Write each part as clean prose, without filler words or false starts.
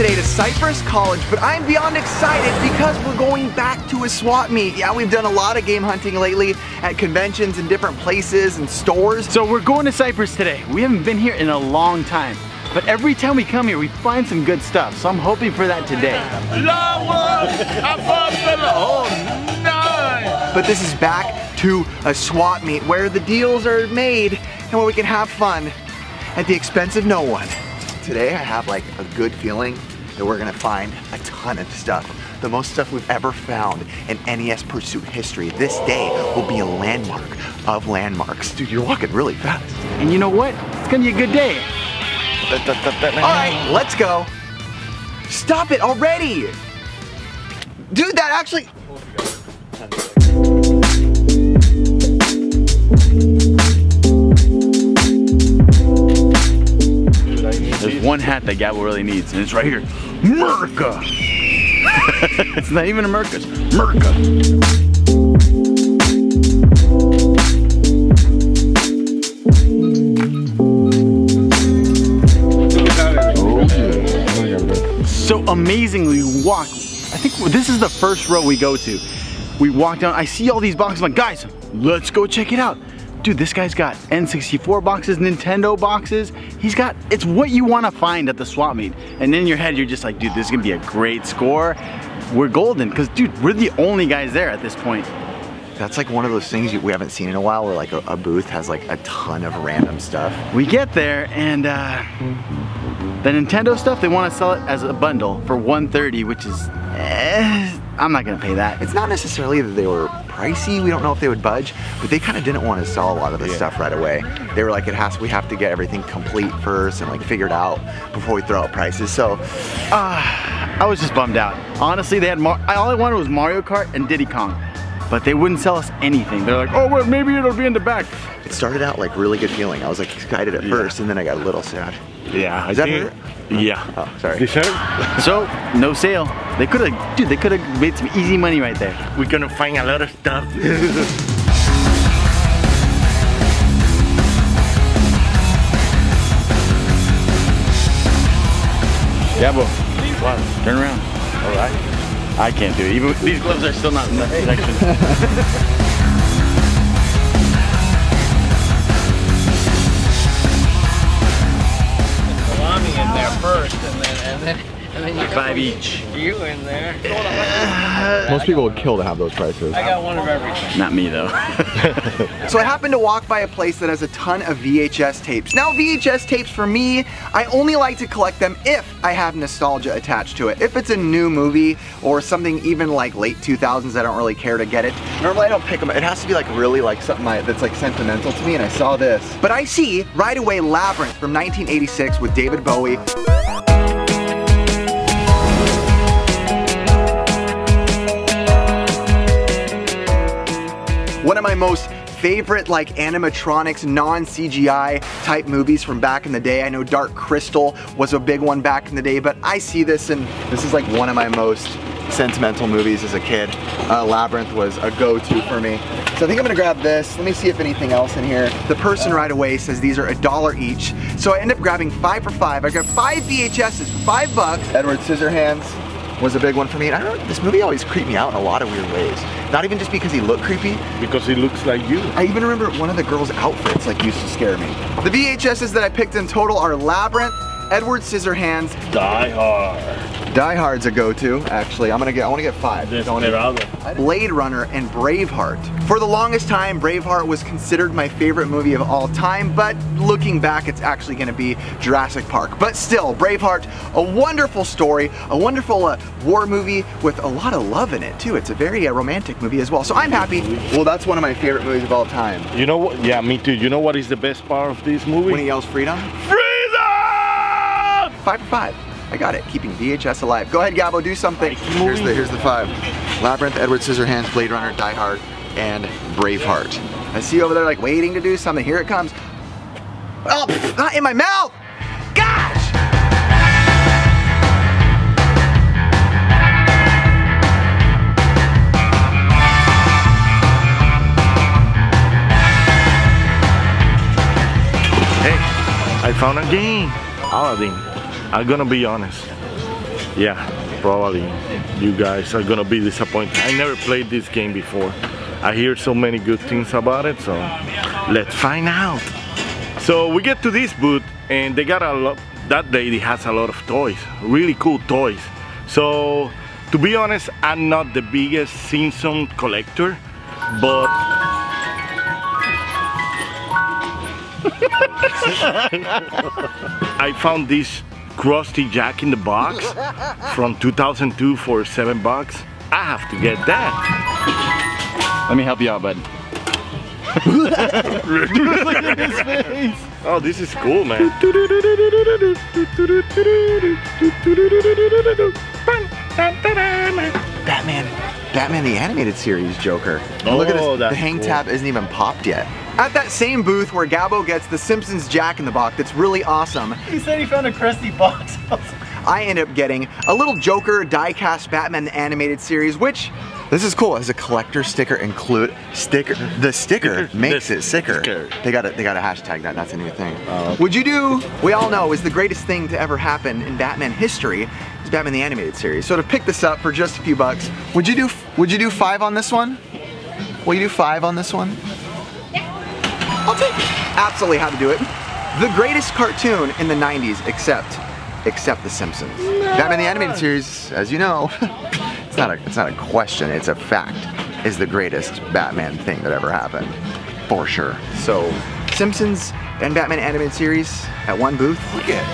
today to Cypress College, but I'm beyond excited because we're going back to a swap meet. Yeah, we've done a lot of game hunting lately at conventions and different places and stores. So we're going to Cypress today. We haven't been here in a long time, but every time we come here, we find some good stuff. So I'm hoping for that today. But this is back to a swap meet where the deals are made and where we can have fun at the expense of no one. Today I have like a good feeling that we're gonna find a ton of stuff. The most stuff we've ever found in NES Pursuit history. This day will be a landmark of landmarks. Dude, you're walking really fast. And you know what? It's gonna be a good day. Alright, let's go. Stop it already! Dude, that actually... There's one hat that Gabble really needs, and it's right here. Merca! It's not even a Merca, it's Merca. Oh. So amazingly, we walk. I think this is the first row we go to. We walk down, I see all these boxes, I'm like, guys, let's go check it out. Dude, this guy's got N64 boxes, Nintendo boxes. He's got, it's what you want to find at the swap meet. And in your head, you're just like, dude, this is going to be a great score. We're golden, because dude, we're the only guys there at this point. That's like one of those things we haven't seen in a while where like a booth has like a ton of random stuff. We get there and the Nintendo stuff, they want to sell it as a bundle for $130, which is, I'm not going to pay that. It's not necessarily that they were pricey, we don't know if they would budge, but they kind of didn't want to sell a lot of this stuff right away. They were like, we have to get everything complete first and like figured out before we throw out prices. So I was just bummed out. Honestly, they had all I wanted was Mario Kart and Diddy Kong, but they wouldn't sell us anything. They're like, oh well, maybe it'll be in the back. It started out like really good feeling. I was like excited at first, and then I got a little sad. Yeah. Is that her? Yeah. Oh, sorry. So, no sale. They could have, dude, they could have made some easy money right there. We're gonna find a lot of stuff. Gabbo, wow. Turn around. All right. I can't do it. Even these gloves are still not in that section. And then 5 each. You in there. Most people would kill to have those prices. I got one of everything. Not me though. So I happened to walk by a place that has a ton of VHS tapes. Now VHS tapes for me, I only like to collect them if I have nostalgia attached to it. If it's a new movie or something even like late 2000s, I don't really care to get it. Normally I don't pick them up. It has to be like really like something that's like sentimental to me, and I saw this. But I see right away Labyrinth from 1986 with David Bowie. One of my most favorite like animatronics, non-CGI type movies from back in the day. I know Dark Crystal was a big one back in the day, but I see this and this is like one of my most sentimental movies as a kid. Labyrinth was a go-to for me. So I think I'm gonna grab this. Let me see if anything else in here. The person right away says these are $1 each. So I end up grabbing 5 for $5. I grabbed 5 VHSs for $5. Edward Scissorhands was a big one for me. And I don't know, this movie always creeped me out in a lot of weird ways. Not even just because he looked creepy. Because he looks like you. I even remember one of the girls' outfits like used to scare me. The VHSs that I picked in total are Labyrinth, Edward Scissorhands. Die Hard. Die Hard's a go-to, actually. I wanna get 5. Desperado. Blade Runner and Braveheart. For the longest time, Braveheart was considered my favorite movie of all time, but looking back, it's actually gonna be Jurassic Park. But still, Braveheart, a wonderful story, a wonderful war movie with a lot of love in it, too. It's a very romantic movie as well, so I'm happy. Well, that's one of my favorite movies of all time. You know what, yeah, me too. You know what is the best part of this movie? When he yells freedom? Freedom! 5 for $5. I got it. Keeping VHS alive. Go ahead, Gabbo. Do something. Here's the 5. Labyrinth, Edward Scissorhands, Blade Runner, Die Hard, and Braveheart. I see you over there like waiting to do something. Here it comes. Oh, not in my mouth! Gosh! Hey, I found a game. Aladdin. I'm gonna be honest. yeah, probably you guys are gonna be disappointed. I never played this game before. I hear so many good things about it, so let's find out. So we get to this booth and they got a lot, that day it has a lot of toys, really cool toys. So to be honest, I'm not the biggest Simpson collector, but I found this Krusty Jack in the Box from 2002 for $7. I have to get that. Let me help you out, bud. Look at his face. Oh, this is cool, man. Batman the Animated Series Joker. Oh, look at this. The hang tab isn't even popped yet. At that same booth where Gabo gets the Simpsons Jack in the Box, that's really awesome. He said he found a Krusty box. I ended up getting a little Joker die-cast Batman the Animated Series, which, this is cool, it has a collector sticker include. The sticker makes it sicker. They gotta hashtag that, that's a new thing. Would you do, we all know, is the greatest thing to ever happen in Batman history, is Batman the Animated Series. So to pick this up for just a few bucks, would you do five on this one? Will you do five on this one? I'll take it. Absolutely how to do it. The greatest cartoon in the 90s, except The Simpsons. No. Batman the Animated Series, as you know, it's not a question, it's a fact, is the greatest Batman thing that ever happened, for sure. So, Simpsons and Batman Animated Series at one booth. Look at it.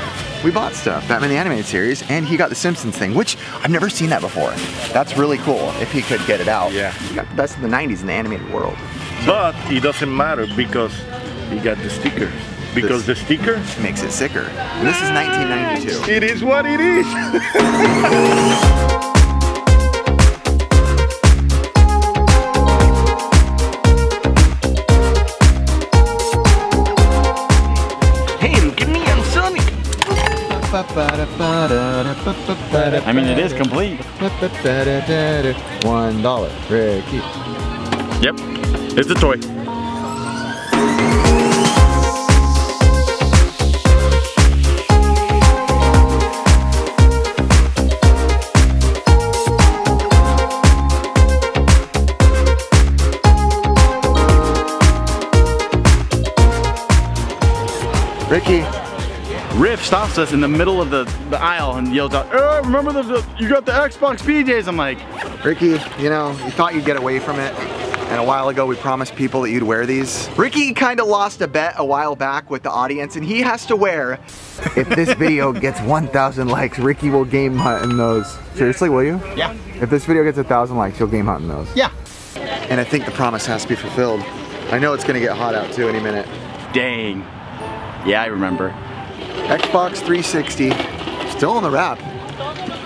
We bought stuff, Batman the Animated Series, and he got the Simpsons thing, which I've never seen that before. That's really cool, if he could get it out. Yeah. He got the best of the 90s in the animated world. But it doesn't matter because he got the sticker. Because the sticker makes it sicker. And this is 1992. It is what it is. Hey, look at me, I'm Sonic. I mean, it is complete. $1, Ricky. Yep, it's a toy. Ricky. Riff stops us in the middle of the aisle and yells out, oh, remember you got the Xbox PJs. I'm like, Ricky, you know, you thought you'd get away from it. And a while ago, we promised people that you'd wear these. Ricky kind of lost a bet a while back with the audience, and he has to wear. If this video gets 1,000 likes, Ricky will game hunt in those. Seriously, will you? Yeah. If this video gets 1,000 likes, you'll game hunt in those. Yeah. And I think the promise has to be fulfilled. I know it's gonna get hot out too any minute. Dang. Yeah, I remember. Xbox 360, still on the wrap.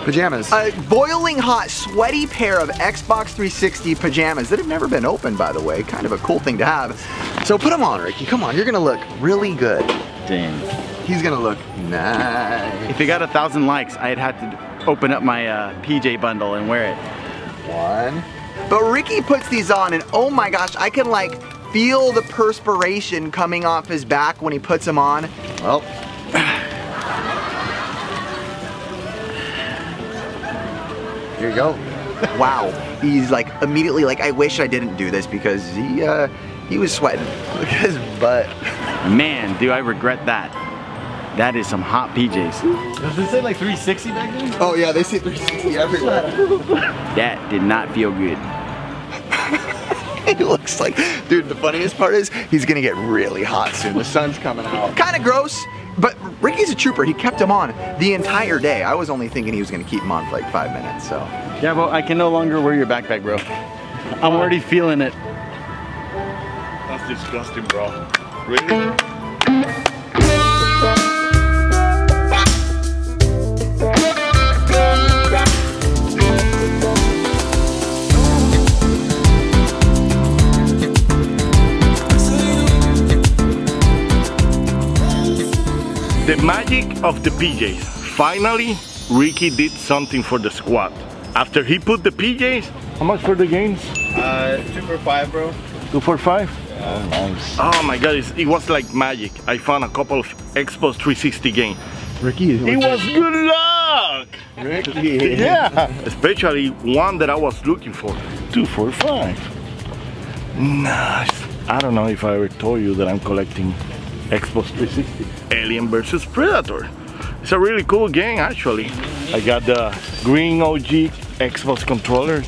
Pajamas. A boiling hot, sweaty pair of Xbox 360 pajamas that have never been opened, by the way. Kind of a cool thing to have. So put them on, Ricky. Come on, you're gonna look really good. Dang. He's gonna look nice. If it got 1,000 likes, I'd have to open up my PJ bundle and wear it. One. But Ricky puts these on, and oh my gosh, I can like feel the perspiration coming off his back when he puts them on. Well. Here you go. Wow. He's like immediately like, I wish I didn't do this because he was sweating. Look at his butt. Man, do I regret that. That is some hot PJs. Does it say like 360 back then? Oh yeah, they say 360 everywhere. That did not feel good. He looks like, dude, the funniest part is he's gonna get really hot soon. The sun's coming out. Kind of gross, but Ricky's a trooper. He kept him on the entire day. I was only thinking he was gonna keep him on for like 5 minutes, so. Yeah, well, I can no longer wear your backpack, bro. I'm already feeling it. That's disgusting, bro. Really? The magic of the PJs. Finally, Ricky did something for the squad. After he put the PJs, how much for the games? 2 for $5, bro. 2 for $5? Yeah, nice. Oh my God, it was like magic. I found a couple of Xbox 360 games. Ricky. He was good luck. Ricky. Yeah. Especially one that I was looking for. 245. Nice. I don't know if I ever told you that I'm collecting Xbox 360. Alien vs. Predator. It's a really cool game, actually. I got the green OG Xbox controller.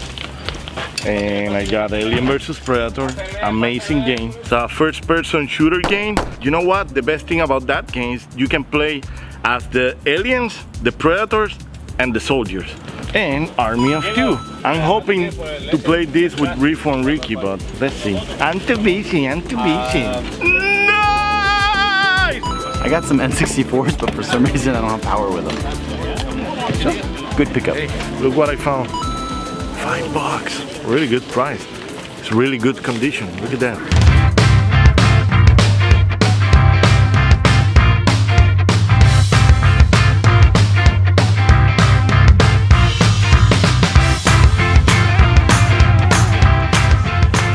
And I got Alien vs. Predator, amazing game. It's a first person shooter game. You know what? The best thing about that game is you can play as the aliens, the predators, and the soldiers. And Army of Two. I'm hoping to play this with Riffo and Ricky, but let's see. I'm too busy, I'm too busy. Nice! I got some N64s, but for some reason I don't have power with them. So, good pickup. Look what I found. $5. Really good price. It's really good condition. Look at that.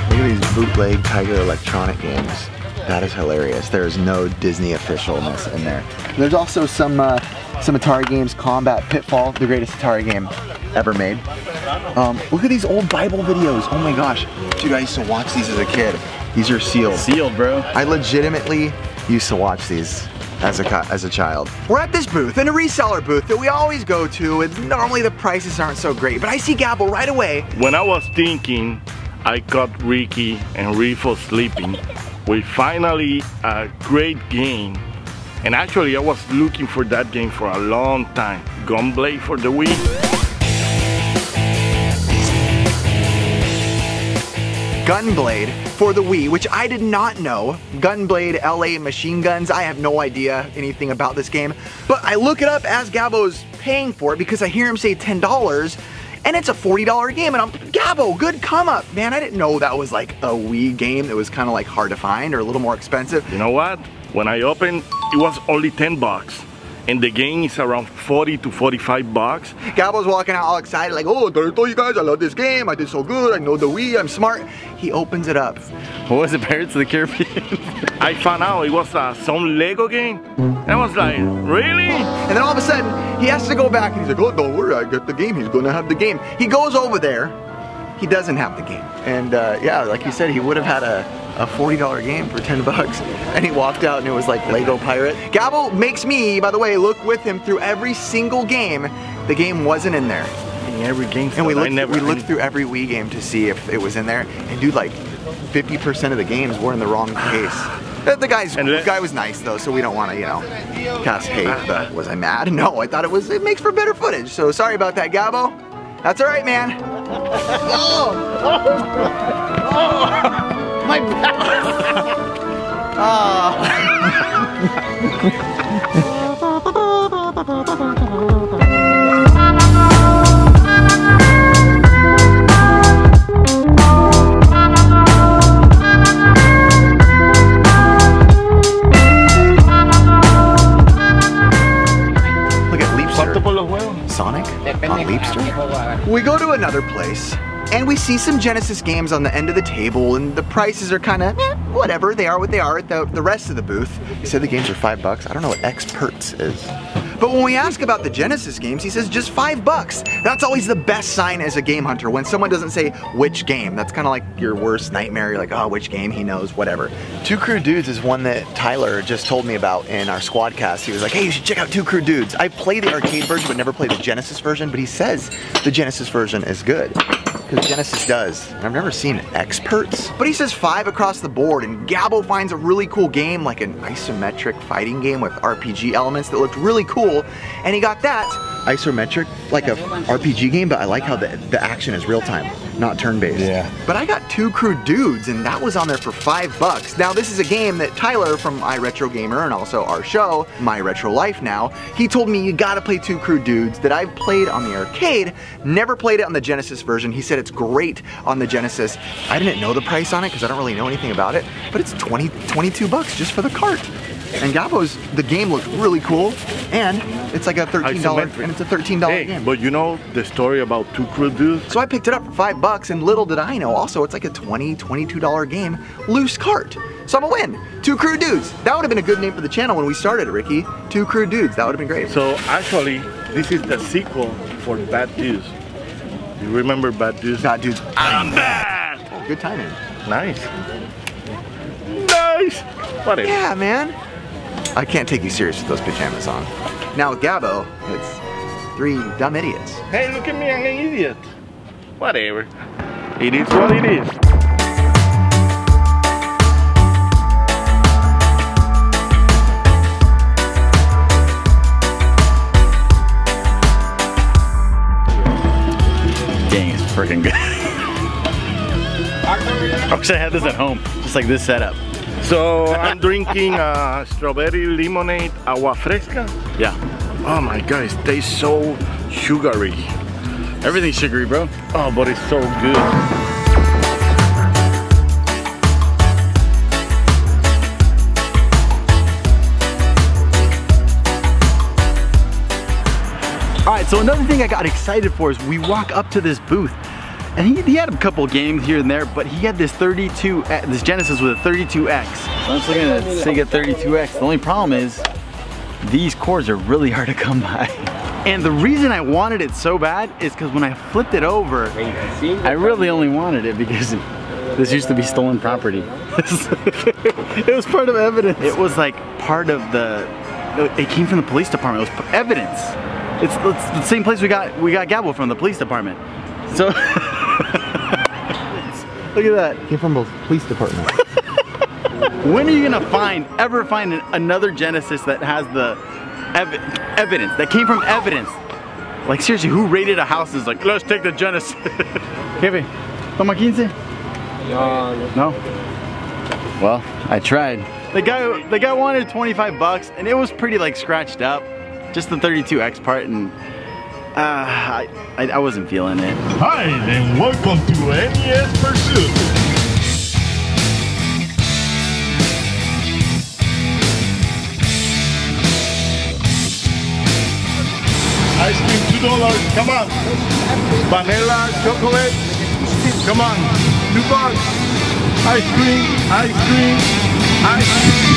Look at these bootleg Tiger Electronic games. That is hilarious. There is no Disney officialness in there. There's also some Atari games, Combat, Pitfall, the greatest Atari game ever made. Look at these old Bible videos. Oh my gosh. Dude, I used to watch these as a kid. These are sealed. Sealed, bro. I legitimately used to watch these as a child. We're at this booth, in a reseller booth that we always go to, and normally the prices aren't so great, but I see Gabble right away. When I was thinking I caught Ricky and Riffo sleeping, we finally a great game. And actually, I was looking for that game for a long time. Gunblade for the Wii. Gunblade for the Wii, which I did not know. Gunblade LA Machine Guns. I have no idea anything about this game. But I look it up as Gabbo's paying for it because I hear him say $10. And it's a $40 game, and I'm, Gabbo, good come up. Man, I didn't know that was like a Wii game that was kind of like hard to find or a little more expensive. You know what? When I opened, it was only $10, and the game is around $40 to $45. Gabbo's walking out all excited, like, oh, you guys, I love this game, I did so good, I know the Wii, I'm smart. He opens it up. What was it, Pirates of the Caribbean? I found out it was some Lego game, and I was like, really? And then all of a sudden, he has to go back, and he's like, oh, don't worry, I got the game, he's gonna have the game. He goes over there, he doesn't have the game. And yeah, like you said, he would have had a $40 game for $10, and he walked out and it was like Lego Pirate. Gabbo makes me, by the way, look with him through every single game. The game wasn't in there. In every game. And we looked through every Wii game to see if it was in there. And dude, like 50% of the games were in the wrong case. The guy was nice though, so we don't want to, you know, cast hate, but was I mad? No, I thought it was, it makes for better footage. So sorry about that, Gabbo. That's all right, man. Oh. Oh. My back. Look at Leapster. Sonic on Leapster. We go to another place. And we see some Genesis games on the end of the table, and the prices are kind of whatever. They are what they are at the rest of the booth. He said the games are $5. I don't know what X-Perts is. But when we ask about the Genesis games, he says just $5. That's always the best sign as a game hunter, when someone doesn't say which game. That's kind of like your worst nightmare. You're like, oh, which game? He knows, whatever. Two Crude Dudes is one that Tyler just told me about in our squad cast. He was like, hey, you should check out Two Crude Dudes. I play the arcade version, but never play the Genesis version, but he says the Genesis version is good. Because Genesis does. And I've never seen Experts. But he says $5 across the board, and Gabbo finds a really cool game, like an isometric fighting game with RPG elements that looked really cool, and he got that. Isometric, like a RPG game, but I like how the action is real time, not turn based. Yeah. But I got Two Crude Dudes, and that was on there for $5. Now this is a game that Tyler from iRetroGamer and also our show, My Retro Life Now, he told me you gotta play Two Crude Dudes, that I've played on the arcade, never played it on the Genesis version. He said it's great on the Genesis. I didn't know the price on it because I don't really know anything about it, but it's $22 just for the cart. And Gabbo's, the game looked really cool, and it's like a $13, and it's a $13 game. But you know the story about Two Crude Dudes? So I picked it up for $5, and little did I know, also it's like a $22 game, loose cart. So I'm a win. Two Crude Dudes. That would have been a good name for the channel when we started it, Ricky. Two Crude Dudes. That would have been great. So actually, this is the sequel for Bad Dudes. You remember Bad Dudes? Bad Dudes. I'm bad. Oh, good timing. Nice. Nice. What is? Yeah, man. I can't take you serious with those pajamas on. Now with Gabo, it's three dumb idiots. Hey, look at me, I'm an idiot. Whatever. It is what it is. Dang, it's freaking good. I wish I had this at home, just like this setup. So I'm drinking strawberry lemonade agua fresca. Yeah. Oh my God, it tastes so sugary. Everything's sugary, bro. Oh, but it's so good. All right, so another thing I got excited for is we walk up to this booth. And he had a couple games here and there, but he had this this Genesis with a 32x. So I'm just looking at a Sega 32x. The only problem is these cords are really hard to come by. And the reason I wanted it so bad is because when I flipped it over, I really only wanted it because this used to be stolen property. It was part of evidence. It was like part of the, it came from the police department. It was evidence. It's the same place we got Gabo from, the police department. So. Look at that. Came from the police department. When are you gonna ever find another Genesis that has the evidence, that came from evidence? Like seriously, who raided a house is like, let's take the Genesis. Kevin, toma 15? No? Well, I tried. The guy wanted 25 bucks and it was pretty like scratched up. Just the 32X part, and I wasn't feeling it. Hi, and welcome to NES Pursuit. Ice cream, $2, come on. Vanilla, chocolate, come on. $2. Ice cream, ice cream, ice cream.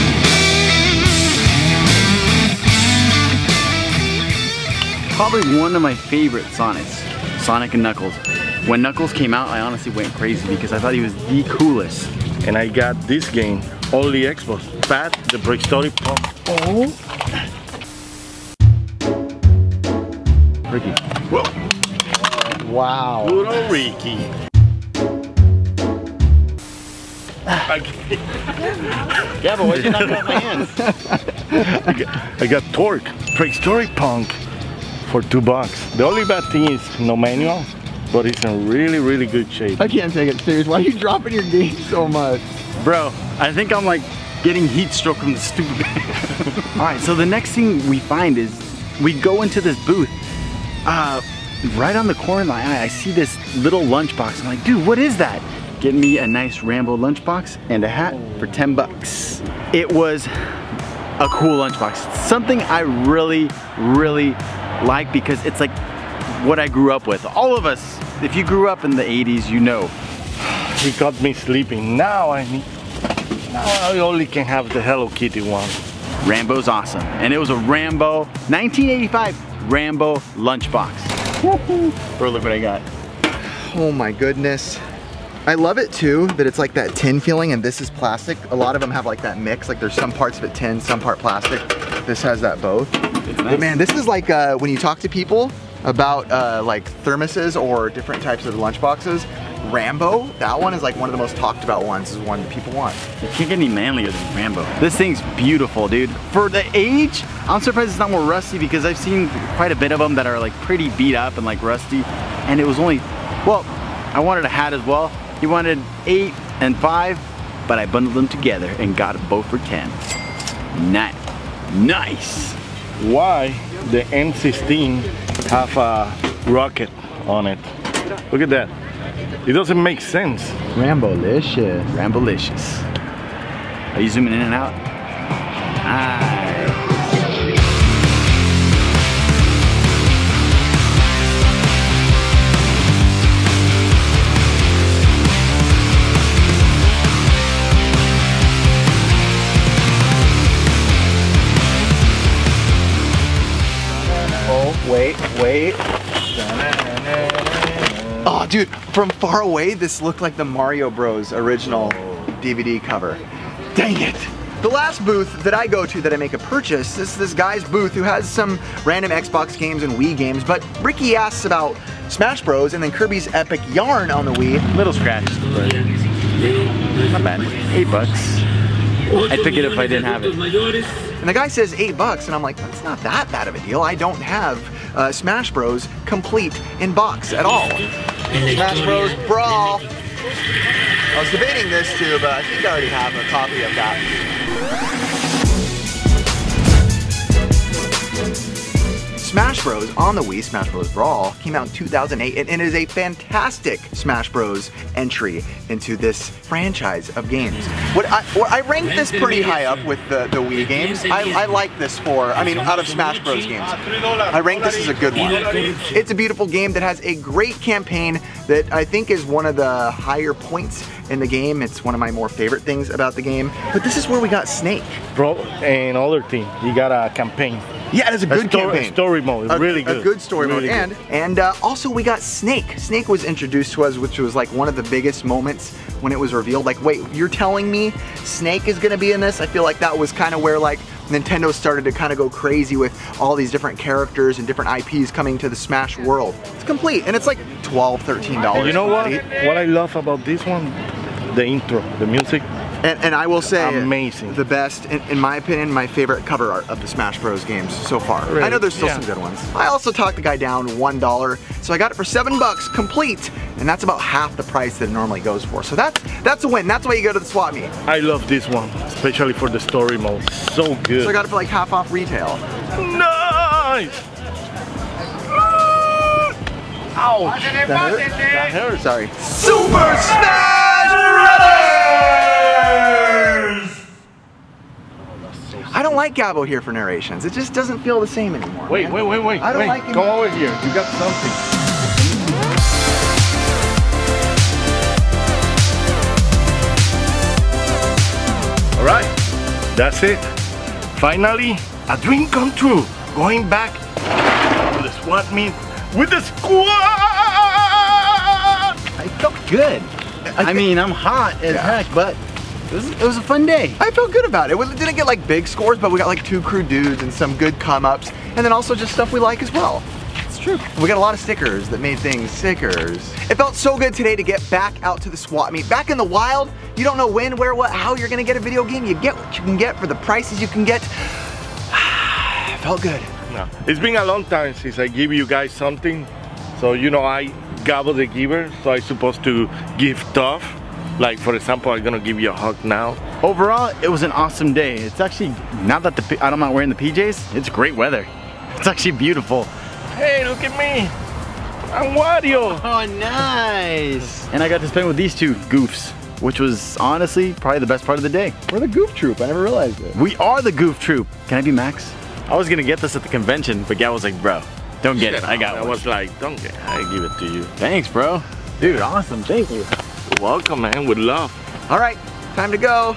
Probably one of my favorite Sonics, Sonic and Knuckles. When Knuckles came out, I honestly went crazy because I thought he was the coolest. And I got this game, only Xbox, Pat the Brick Story Pump. Oh. Ricky. Whoa. Wow. Good old Ricky. Yeah, but why'd you knock out my hands? I got Torque, Brick Story Punk. For $2. The only bad thing is no manual, but it's in really, really good shape. I can't take it serious. Why are you dropping your game so much? Bro, I think I'm like getting heat stroke from the stupid band. All right, so the next thing we find is we go into this booth. Right on the corner of my eye, I see this little lunchbox. I'm like, dude, what is that? Get me a nice Rambo lunchbox and a hat for 10 bucks. It was a cool lunchbox. Something I really, really like because it's like what I grew up with. All of us, if you grew up in the 80s, you know. He got me sleeping. Now I only can have the Hello Kitty one. Rambo's awesome. And it was a Rambo, 1985 Rambo lunchbox. Bro, look what I got. Oh my goodness. I love it too, that it's like that tin feeling and this is plastic. A lot of them have like that mix, like there's some parts of it tin, some part plastic. This has that both. Nice. But man, this is like when you talk to people about like thermoses or different types of lunch boxes, Rambo, that one is like one of the most talked about ones, is one that people want. You can't get any manlier than Rambo. This thing's beautiful, dude. For the age, I'm surprised it's not more rusty because I've seen quite a bit of them that are like pretty beat up and like rusty. And it was only, well, I wanted a hat as well. He wanted 8 and 5, but I bundled them together and got them both for 10. Nice. Why the M16 have a rocket on it? Look at that. It doesn't make sense. Rambolicious. Rambolicious. Are you zooming in and out? away. Oh, dude, from far away, this looked like the Mario Bros. Original DVD cover. Dang it. The last booth that I go to that I make a purchase is this guy's booth who has some random Xbox games and Wii games, but Ricky asks about Smash Bros. And then Kirby's Epic Yarn on the Wii. Little scratch, but not bad. $8. I'd pick it if I didn't have it. And the guy says $8, and I'm like, that's not that bad of a deal. I don't have Smash Bros. Complete in box at all. Smash Bros. Brawl. I was debating this too, but I think I already have a copy of that. Smash Bros. on the Wii, Smash Bros. Brawl, came out in 2008, and it is a fantastic Smash Bros. Entry into this franchise of games. I ranked this pretty high up with the Wii games. I like this out of Smash Bros. games. I rank this as a good one. It's a beautiful game that has a great campaign that I think is one of the higher points in the game. It's one of my more favorite things about the game. But this is where we got Snake. Bro, and other thing, you got a campaign. Yeah, it's a good campaign. Story mode, really good. A good story mode, and also we got Snake. Snake was introduced to us, which was like one of the biggest moments when it was revealed. Like, wait, you're telling me Snake is gonna be in this? I feel like that was kind of where like Nintendo started to kind of go crazy with all these different characters and different IPs coming to the Smash world. It's complete, and it's like $12, $13. You know what? What I love about this one, the intro, the music. And I will say, amazing. The best, in my opinion, my favorite cover art of the Smash Bros. Games so far. Really? I know there's still some good ones. I also talked the guy down $1, so I got it for $7 complete, and that's about half the price that it normally goes for. So that's a win. That's why you go to the swap meet. I love this one, especially for the story mode. So good. So I got it for like half off retail. Nice. Ow! That hurt? That hurt. Sorry. Super Smash Bros. I don't like Gabo here for narrations. It just doesn't feel the same anymore. Wait. I don't like him. Go over here. You got something. All right. That's it. Finally, a dream come true. Going back to the SWAT meet with the squad. I felt good. I mean, I'm hot as heck, but it was a fun day. I felt good about it. We didn't get like big scores, but we got like Two Crude Dudes and some good come-ups, and then also just stuff we like as well. It's true. We got a lot of stickers that made things stickers. It felt so good today to get back out to the swap meet. Back in the wild, you don't know when, where, what, how you're gonna get a video game. You get what you can get for the prices you can get. It felt good. No. It's been a long time since I give you guys something, so you know I Gabo the giver, so I'm supposed to give tough. Like, for example, I'm gonna give you a hug now. Overall, it was an awesome day. It's actually, now that I'm not wearing the PJs, it's great weather. It's actually beautiful. Hey, look at me. I'm Wario. Oh, nice. And I got to spend with these two goofs, which was honestly probably the best part of the day. We're the goof troop, I never realized it. We are the goof troop. Can I be Max? I was gonna get this at the convention, but Gab was like, bro, don't get it, I got one. I was like, don't get it, I give it to you. Thanks, bro. Dude, awesome, thank you. Welcome, man, with love. All right, time to go.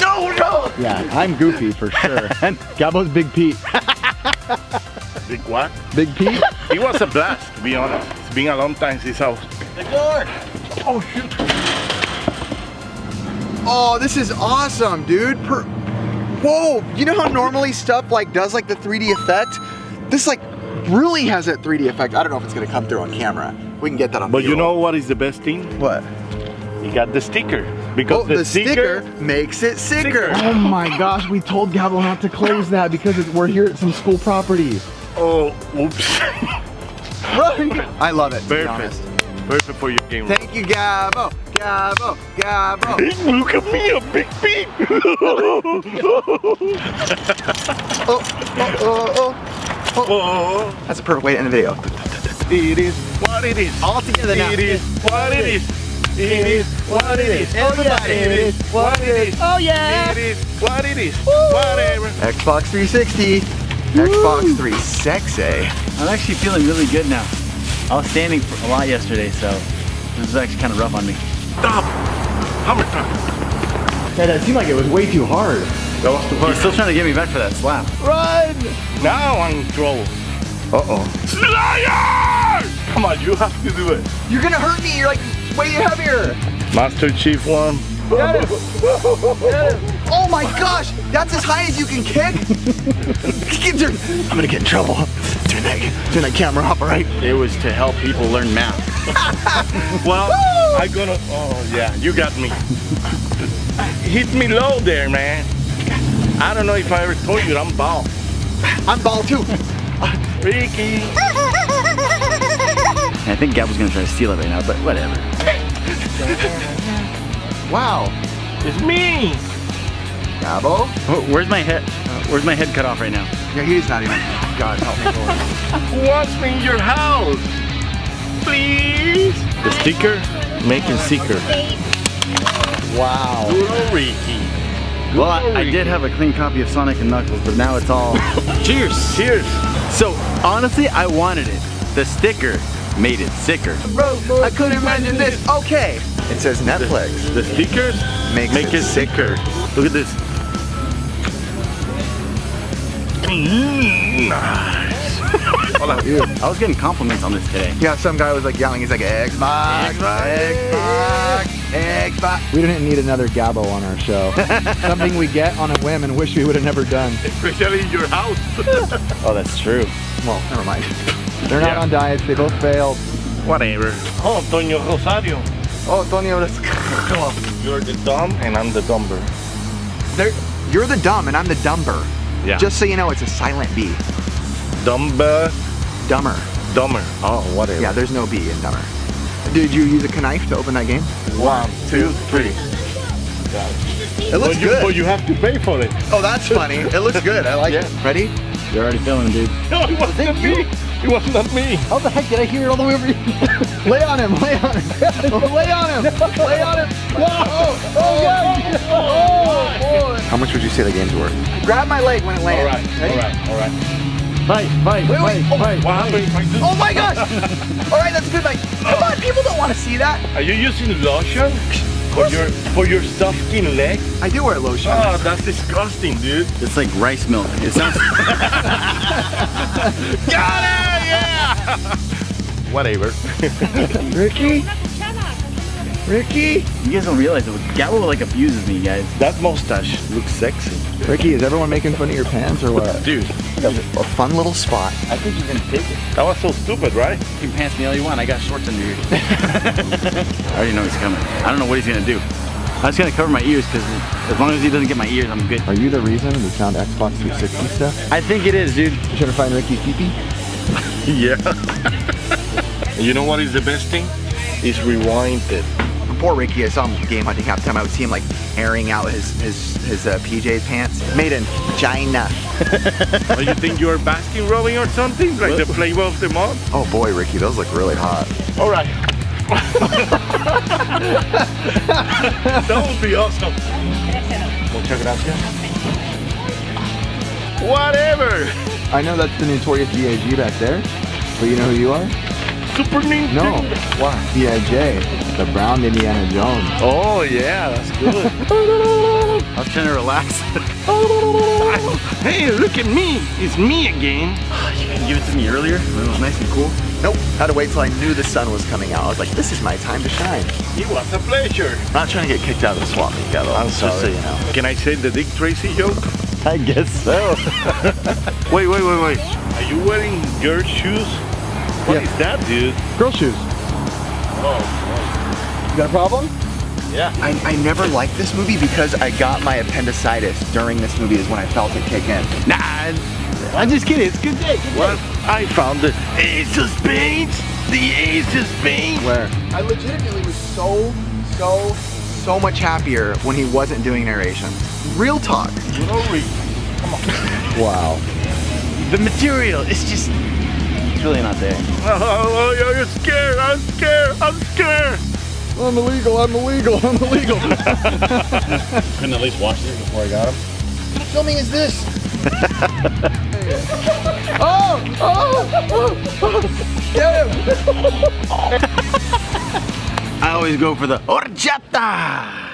No! Yeah, I'm Goofy for sure. And Gabo's Big Pete. Big what? Big Pete? It was a blast, to be honest. It's been a long time since I was... The door! Oh, shoot. Oh, this is awesome, dude. Whoa, you know how normally stuff like does like the 3D effect? This like really has that 3D effect. I don't know if it's gonna come through on camera. We can get that on video. But you know what is the best thing? What? You got the sticker. Because the sticker makes it sicker. Oh my gosh, we told Gabo not to close that because we're here at some school property. Oh, oops. Run. I love it. Perfect. Perfect for your game. Thank you, Gabo. Gabo. Gabo. Look at me, a big beep. Oh. That's a perfect way to end the video. It is what it is. All together now. It is what it is. It is what it is. Everybody, it is what it is. Oh yeah! It is what it is. Woo. Whatever. Xbox 360. Woo. Xbox 360. I'm actually feeling really good now. I was standing for a lot yesterday, so this is actually kind of rough on me. Stop! Hammer time. That seemed like it was way too hard. That was too hard. He's still trying to get me back for that slap. Run! Now I'm in trouble. Uh-oh. Come on, you have to do it. You're gonna hurt me. You're like way heavier. Mine's too cheap for him. Got it. Got it. Oh my gosh, that's as high as you can kick? I'm gonna get in trouble. Turn that camera off, all right? It was to help people learn math. Well, I'm gonna, oh yeah, you got me. Hit me low there, man. I don't know if I ever told you, I'm bald. I'm bald too. Ricky. I think Gab was gonna try to steal it right now, but whatever. Wow. It's me. Gabo? Oh, where's my head? Where's my head cut off right now? Yeah, he's not even. God help me, Lord. What's in your house? Please. The sticker, make and seeker. Wow. Ricky. Well, I did have a clean copy of Sonic and Knuckles, but now it's all. Cheers. Cheers. So honestly, I wanted it. The sticker made it sicker. I couldn't imagine this. Okay. It says Netflix. The stickers make it sicker. Look at this. Nice. I was getting compliments on this today. Yeah, some guy was like yelling. He's like, Xbox, Xbox, Xbox. We didn't need another Gabo on our show. Something we get on a whim and wish we would have never done. Especially in your house. Oh, that's true. Well, never mind. They're not on diets. They both failed. Whatever. Oh, Antonio Rosario. Oh, Antonio, let's go. You're the dumb and I'm the dumber. You're the dumb and I'm the dumber. Yeah. Just so you know, it's a silent B. Dumber. Dumber. Dumber. Oh, whatever. Yeah, there's no B in dumber. Did you use a knife to open that game? 1, 2, 3. It looks good. But you have to pay for it. Oh, that's funny. It looks good. I like it. Ready? You're already feeling, dude. No, it wasn't me. It wasn't me. How the heck did I hear it all the way over here? Lay on him. Lay on him. Lay on him. Lay on him. Whoa. Oh, oh, yeah. Oh, boy. How much would you say the game's worth? Grab my leg when it lands. All right. Ready? All right. All right. Fight. Oh my gosh! Alright, that's a good bite. Come on, people don't want to see that. Are you using lotion for your soft skin leg? I do wear lotion. Oh, that's disgusting, dude. It's like rice milk. It sounds... Got it! Yeah! Whatever. Ricky? Ricky? You guys don't realize it. Gabo like abuses me, guys. That mustache looks sexy. Ricky, is everyone making fun of your pants or what? Dude. A fun little spot. I think you can take it. That was so stupid, right? You can pants me all you want. I got shorts under here. I already know he's coming. I don't know what he's going to do. I'm just going to cover my ears because as long as he doesn't get my ears, I'm good. Are you the reason we found Xbox 360 stuff? I think it is, dude. You trying to find Ricky Peepee? Yeah. You know what is the best thing? It's rewinded. Poor Ricky, I saw him game hunting half the time. I would see him like airing out his PJ pants. Made in China. Oh, you think you are basking rolling or something? Like what? The flavor of the month? Oh boy, Ricky, those look really hot. All right. That would be awesome. Muchas gracias. Whatever. I know that's the notorious B.I.G. back there, but you know who you are? Super Nintendo. No, why? B.I.J. The brown Indiana Jones. Oh yeah, that's good. I was trying to relax. Hey, look at me. It's me again. You didn't give it to me earlier when it was nice and cool. Nope, had to wait till I knew the sun was coming out. I was like, this is my time to shine. It was a pleasure. I'm not trying to get kicked out of the swap meet, Gabo. I'm sorry. Just so you know. Can I say the Dick Tracy joke? I guess so. Wait. Are you wearing girl shoes? What is that, dude? Girl shoes. Oh, boy. You got a problem? Yeah. I never liked this movie because I got my appendicitis during this movie is when I felt it kick in. Nah, I'm just kidding. It's a good day. Well, I found the Ace of Spades. The Ace of Spades. Where? I legitimately was so much happier when he wasn't doing narration. Real talk. Come on. Wow. The material is just... really not there. Oh, you're scared. I'm scared. I'm illegal. Couldn't at least watch this before I got him. What filming is this? Oh! Get him! I always go for the horchata.